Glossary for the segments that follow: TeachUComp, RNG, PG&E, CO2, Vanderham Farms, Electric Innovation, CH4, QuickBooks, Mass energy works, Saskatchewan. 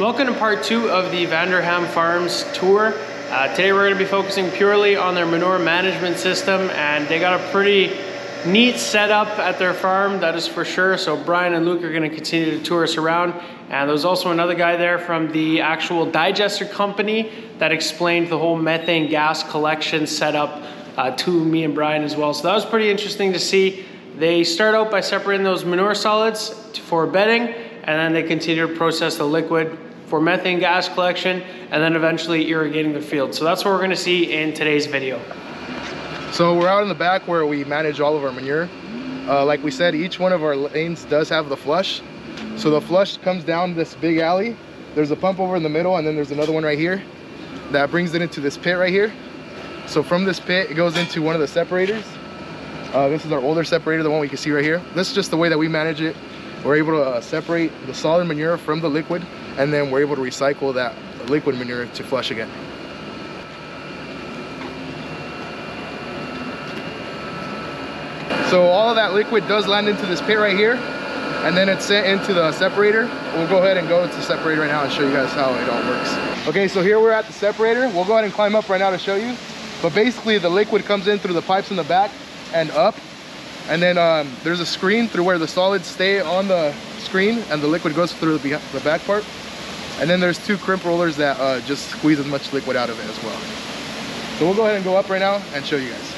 Welcome to part two of the Vanderham Farms tour. Today we're going to be focusing purely on their manure management system, and they got a pretty neat setup at their farm, that is for sure. So Brian and Luke are going to continue to tour us around, and there's also another guy there from the actual digester company that explained the whole methane gas collection setup to me and Brian as well. So that was pretty interesting to see. They start out by separating those manure solids for bedding, and then they continue to process the liquid for methane gas collection, and then eventually irrigating the field. So that's what we're going to see in today's video. So we're out in the back where we manage all of our manure. Like we said, each one of our lanes does have the flush. So the flush comes down this big alley. There's a pump over in the middle, and then there's another one right here that brings it into this pit right here. So from this pit, it goes into one of the separators. This is our older separator, the one we can see right here. This is just the way that we manage it. We're able to separate the solid manure from the liquid, and then we're able to recycle that liquid manure to flush again. So all of that liquid does land into this pit right here, and then it's sent into the separator. We'll go ahead and go to the separator right now and show you guys how it all works. Okay, so here we're at the separator. We'll go ahead and climb up right now to show you. But basically the liquid comes in through the pipes in the back and up, and then there's a screen through where the solids stay on the screen and the liquid goes through the back part. And then there's two crimp rollers that just squeeze as much liquid out of it as well. So we'll go ahead and go up right now and show you guys.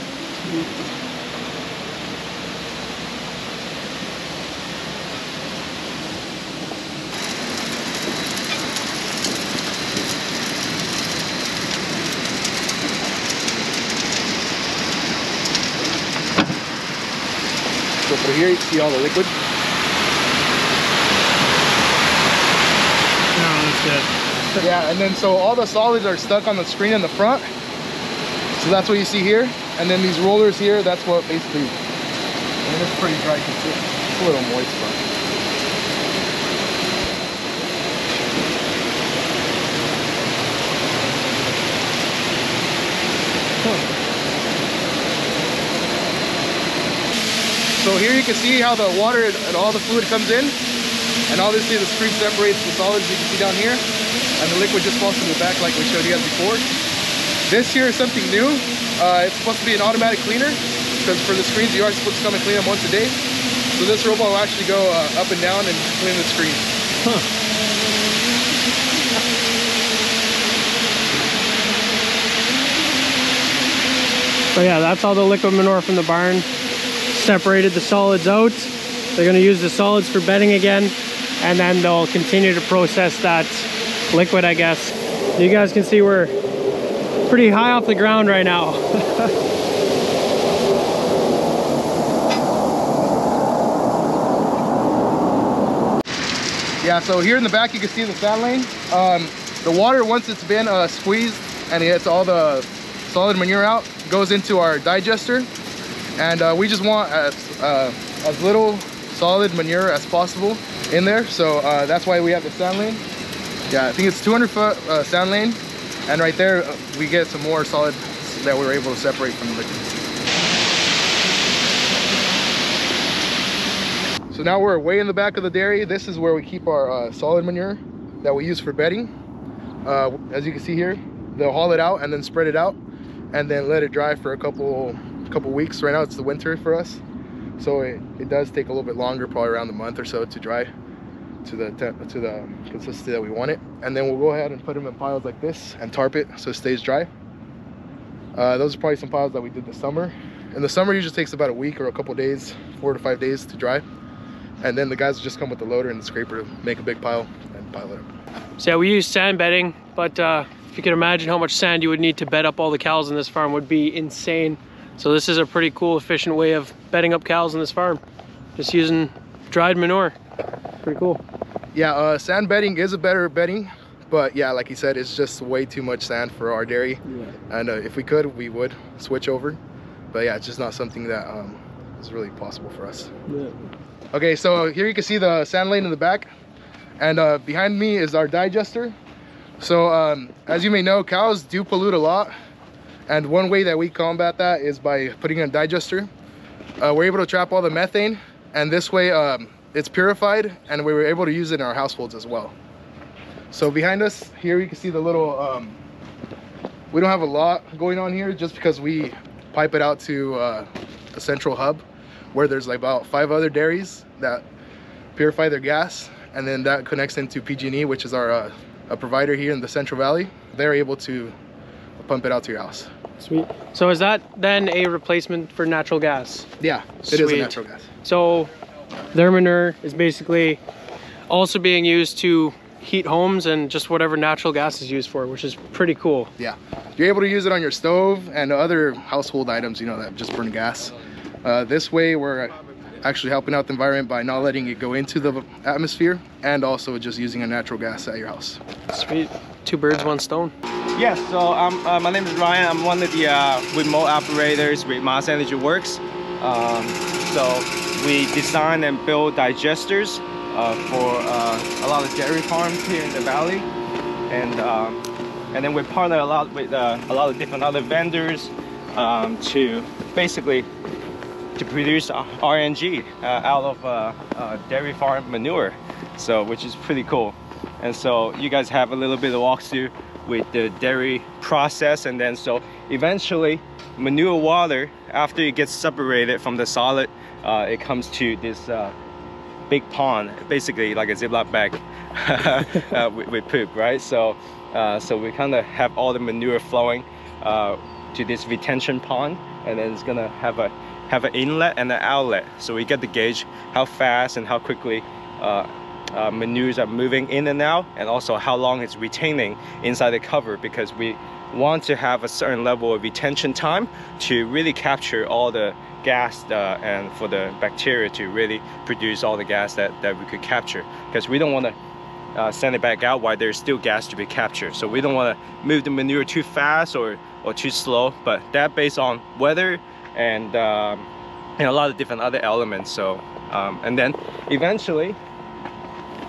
So here you see all the liquid. No, that's good. Yeah, and then so all the solids are stuck on the screen in the front. So that's what you see here. And then these rollers here, that's what basically, and it's pretty dry, it's a little moist, but. So here you can see how the water and all the fluid comes in, and obviously the screen separates the solids you can see down here, and the liquid just falls to the back like we showed you guys before. This here is something new. It's supposed to be an automatic cleaner, because for the screens you are supposed to come and clean them once a day. So this robot will actually go up and down and clean the screen. Huh. So yeah, that's all the liquid manure from the barn. Separated the solids out. They're going to use the solids for bedding again, and then they'll continue to process that liquid, I guess. You guys can see we're pretty high off the ground right now. Yeah, so here in the back you can see the sand lane. The water, once it's been squeezed and it gets all the solid manure out, goes into our digester. And we just want as little solid manure as possible in there. So that's why we have the sand lane. Yeah, I think it's 200-foot sand lane. And right there, we get some more solid that we were able to separate from the liquid. So now we're way in the back of the dairy. This is where we keep our solid manure that we use for bedding. As you can see here, they'll haul it out and then spread it out and then let it dry for a couple weeks. Right now it's the winter for us, so it does take a little bit longer, probably around a month or so, to dry to the consistency that we want it. And then we'll go ahead and put them in piles like this and tarp it so it stays dry. Those are probably some piles that we did this summer. And the summer usually takes about a week or a couple days, 4 to 5 days to dry. And then the guys will just come with the loader and the scraper to make a big pile and pile it up. So yeah, we use sand bedding, but if you could imagine how much sand you would need to bed up all the cows in this farm, would be insane. So this is a pretty cool, efficient way of bedding up cows on this farm, just using dried manure. Pretty cool. Yeah, sand bedding is a better bedding, but yeah, like you said, it's just way too much sand for our dairy. Yeah. And if we could, we would switch over, but yeah, it's just not something that is really possible for us. Yeah. Okay, so here you can see the sand lane in the back, and behind me is our digester. So as you may know, cows do pollute a lot. And one way that we combat that is by putting in a digester. We're able to trap all the methane, and this way it's purified, and we were able to use it in our households as well. So behind us here, you can see the little, we don't have a lot going on here just because we pipe it out to a central hub where there's like about 5 other dairies that purify their gas, and then that connects into PG&E, which is our a provider here in the Central Valley. They're able to pump it out to your house. Sweet. So is that then a replacement for natural gas? Yeah, it is a natural gas. So their manure is basically also being used to heat homes and just whatever natural gas is used for, which is pretty cool. Yeah, you're able to use it on your stove and other household items, you know, that just burn gas. This way we're actually helping out the environment by not letting it go into the atmosphere, and also just using a natural gas at your house. Sweet. 2 birds, 1 stone. Yes, so my name is Ryan. I'm one of the remote operators with Mass Energy Works. So we design and build digesters for a lot of dairy farms here in the valley, and then we partner a lot with a lot of different other vendors to basically to produce RNG out of dairy farm manure, so which is pretty cool. And so you guys have a little bit of walkthrough with the dairy process, and then so eventually manure water, after it gets separated from the solid, it comes to this big pond, basically like a Ziploc bag with poop, right? So so we kind of have all the manure flowing to this retention pond, and then it's gonna have an inlet and an outlet, so we get to gauge how fast and how quickly manures are moving in and out, and also how long it's retaining inside the cover, because we want to have a certain level of retention time to really capture all the gas and for the bacteria to really produce all the gas that we could capture, because we don't want to send it back out while there's still gas to be captured. So we don't want to move the manure too fast or too slow, but that based on weather and a lot of different other elements. So and then eventually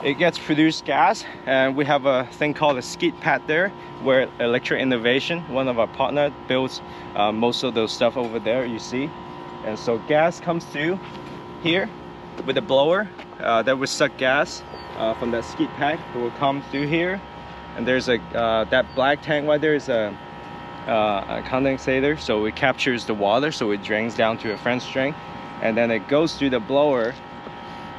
it gets produced gas, and we have a thing called a skid pad there, where Electric Innovation, one of our partners, builds most of those stuff over there you see. And so gas comes through here with a blower that will suck gas from that skid pad. It will come through here, and there's a that black tank right there is a condensator, so it captures the water, so it drains down to a French drain, and then it goes through the blower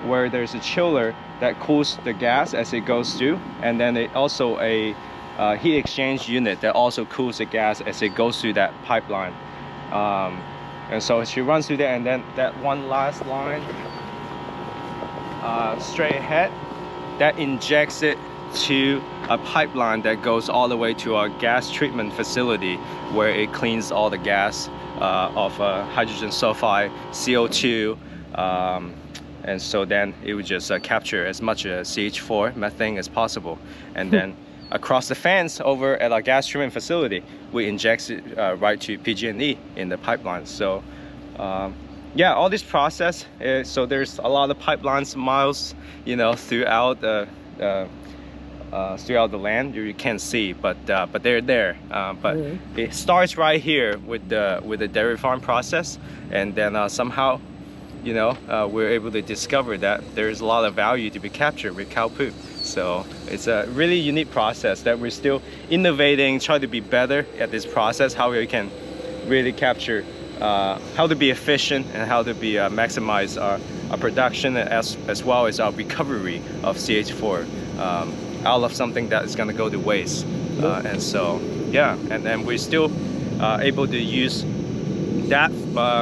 where there's a chiller that cools the gas as it goes through, and then it also a heat exchange unit that also cools the gas as it goes through that pipeline. And so she runs through there, and then that one last line straight ahead that injects it to a pipeline that goes all the way to our gas treatment facility, where it cleans all the gas of hydrogen sulfide, CO2, and so then it would just capture as much CH4 methane as possible. And then across the fence over at our gas treatment facility, we inject it right to PG&E in the pipeline. So yeah, all this process, so there's a lot of pipelines, miles, you know, throughout the land you can't see, but they're there. But it starts right here with the dairy farm process, and then somehow, you know, we're able to discover that there's a lot of value to be captured with cow poop. So it's a really unique process that we're still innovating, trying to be better at this process, how we can really capture, how to be efficient, and how to be maximize our production, as well as our recovery of CH4 out of something that is going to go to waste. And so, yeah, and then we're still able to use that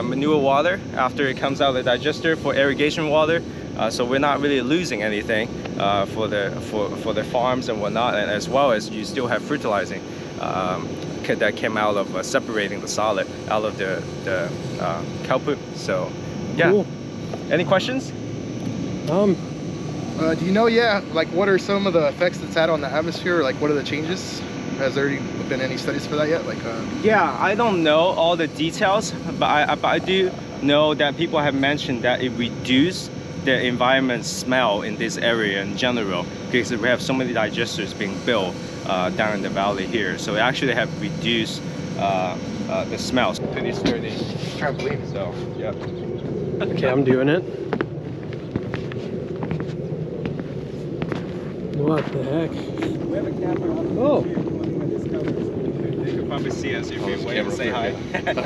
manure water after it comes out of the digester for irrigation water, so we're not really losing anything for the farms and whatnot, and as well as you still have fertilizing that came out of separating the solid out of the cow poop. So yeah. Cool. Any questions? Do you know, yeah, like what are some of the effects that's had on the atmosphere, like what are the changes? Has there already been any studies for that yet? Like, yeah, I don't know all the details, but I do know that people have mentioned that it reduced the environment smell in this area in general, because we have so many digesters being built down in the valley here, so it actually have reduced the smells. 2030 trampoline. So yeah. Okay, I'm doing it. What the heck? We have a camera on. Oh. They could probably see us if we wait and say hi.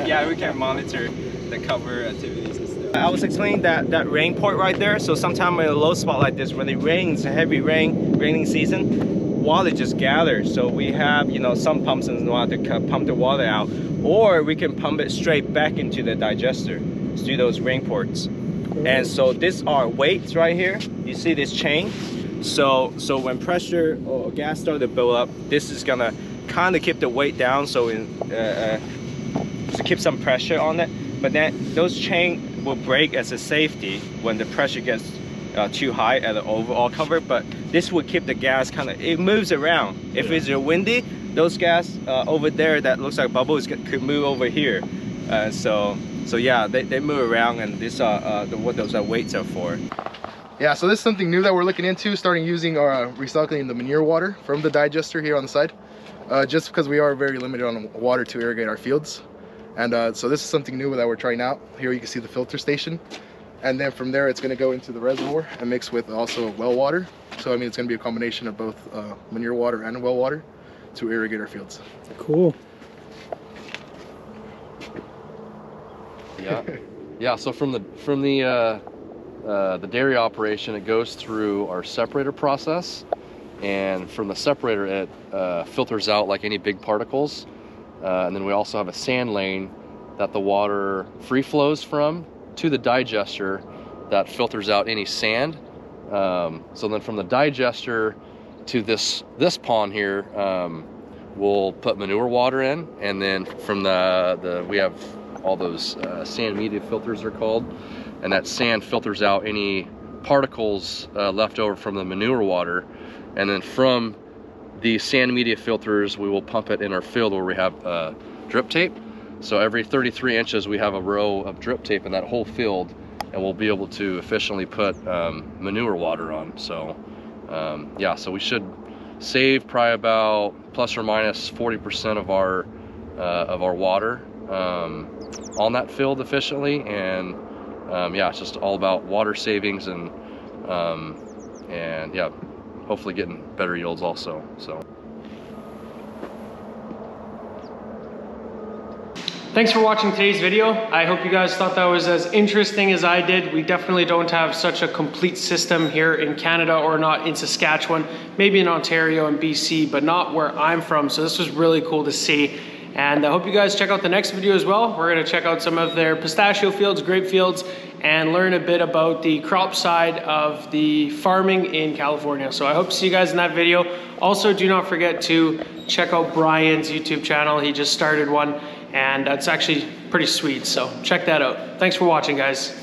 Yeah, we can monitor the cover activities and stuff. I was explaining that rain port right there. So sometimes in a low spot like this, when it rains, heavy rain, raining season, water just gathers. So we have, you know, some pumps in the water to pump the water out, or we can pump it straight back into the digester through those rain ports. And so these are weights right here. You see this chain. So when pressure or gas starts to build up, this is gonna kind of keep the weight down, so to keep some pressure on it. But then those chain will break as a safety when the pressure gets too high at the overall cover. But this will keep the gas kind of, it moves around. If it's windy, those gas over there that looks like bubbles could move over here. So yeah, they move around, and these are what those weights are for. Yeah, so this is something new that we're looking into, starting using our recycling the manure water from the digester here on the side, just because we are very limited on water to irrigate our fields. And so this is something new that we're trying out. Here you can see the filter station. And then from there, it's gonna go into the reservoir and mix with also well water. So I mean, it's gonna be a combination of both manure water and well water to irrigate our fields. Cool. Yeah, yeah, so from the dairy operation, it goes through our separator process, and from the separator it filters out like any big particles, and then we also have a sand lane that the water free flows from to the digester that filters out any sand. So then from the digester to this pond here, we'll put manure water in, and then from the we have all those sand media filters are called, and that sand filters out any particles left over from the manure water. And then from the sand media filters, we will pump it in our field where we have drip tape. So every 33 inches, we have a row of drip tape in that whole field, and we'll be able to efficiently put manure water on. So yeah, so we should save probably about plus or minus 40% of our water on that field efficiently. And yeah, it's just all about water savings, and yeah, hopefully getting better yields also. So thanks for watching today's video. I hope you guys thought that was as interesting as I did. We definitely don't have such a complete system here in Canada, or not in Saskatchewan, maybe in Ontario and BC, but not where I'm from. So this was really cool to see. And I hope you guys check out the next video as well. We're going to check out some of their pistachio fields, grape fields, and learn a bit about the crop side of the farming in California. So I hope to see you guys in that video. Also, do not forget to check out Brian's YouTube channel. He just started one, and it's actually pretty sweet. So check that out. Thanks for watching, guys.